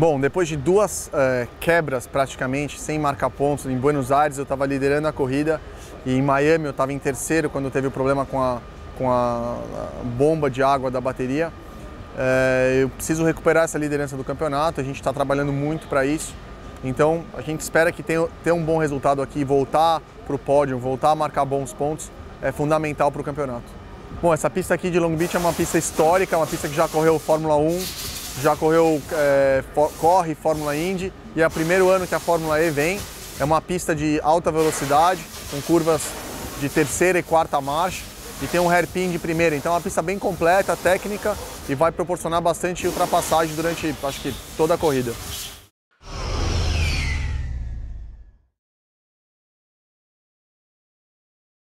Bom, depois de duas quebras praticamente, sem marcar pontos, em Buenos Aires eu estava liderando a corrida e em Miami eu estava em terceiro quando teve o problema com a bomba de água da bateria. Eu preciso recuperar essa liderança do campeonato, a gente está trabalhando muito para isso. Então a gente espera que ter um bom resultado aqui, voltar para o pódio, voltar a marcar bons pontos, é fundamental para o campeonato. Bom, essa pista aqui de Long Beach é uma pista histórica, uma pista que já correu Fórmula 1, já correu, corre Fórmula Indy e é o primeiro ano que a Fórmula E vem. É uma pista de alta velocidade, com curvas de terceira e quarta marcha e tem um hairpin de primeira. Então é uma pista bem completa, técnica e vai proporcionar bastante ultrapassagem durante, acho que, toda a corrida.